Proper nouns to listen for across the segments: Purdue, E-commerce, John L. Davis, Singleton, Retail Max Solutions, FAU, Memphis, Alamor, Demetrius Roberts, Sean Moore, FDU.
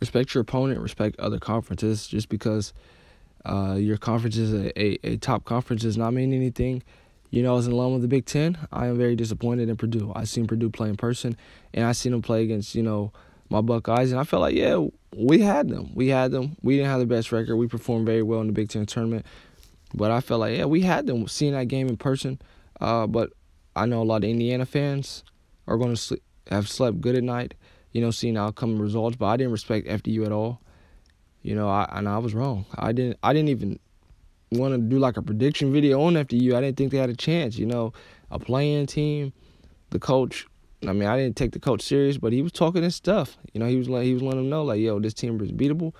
Respect your opponent, respect other conferences. Just because your conference is a top conference does not mean anything. You know, as an alum of the Big Ten, I am very disappointed in Purdue. I seen Purdue play in person, and I seen them play against, you know, my Buckeyes, and I felt like, yeah, we had them. We had them. We didn't have the best record. We performed very well in the Big Ten tournament, but I felt like, yeah, we had them. Seeing that game in person, but I know a lot of Indiana fans are going to have slept good at night, you know, seeing outcome and results. But I didn't respect FDU at all, you know, and I was wrong. I didn't even want to do like a prediction video on FDU. I didn't think they had a chance, you know, a play-in team. The coach, I mean, I didn't take the coach serious, but he was talking his stuff. You know, he was letting them know, like, yo, this team is beatable.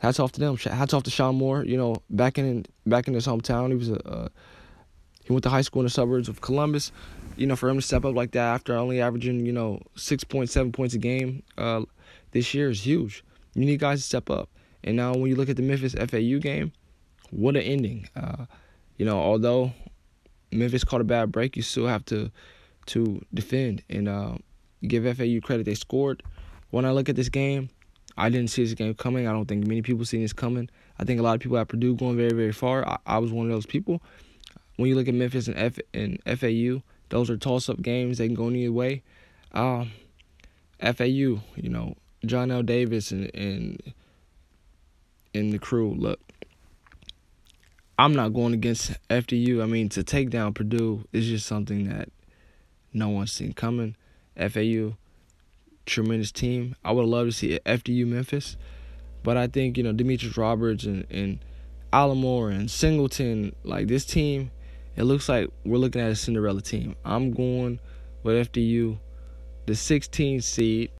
Hats off to them. Hats off to Sean Moore. You know, back in his hometown, he was he went to high school in the suburbs of Columbus. You know, for him to step up like that after only averaging, you know, 6.7 points a game this year is huge. You need guys to step up. And now when you look at the Memphis FAU game, what an ending. You know, although Memphis caught a bad break, you still have to defend and give FAU credit. They scored. When I look at this game, I didn't see this game coming. I don't think many people seen this coming. I think a lot of people at Purdue going very, very far. I was one of those people. When you look at Memphis and FAU, those are toss-up games. They can go either way. FAU, you know, John L. Davis and the crew, look, I'm not going against FDU. I mean, to take down Purdue is just something that no one's seen coming. FAU, tremendous team. I would love to see FDU Memphis, but I think, you know, Demetrius Roberts and Alamor and Singleton, like this team, it looks like we're looking at a Cinderella team. I'm going with FDU, the 16 seed.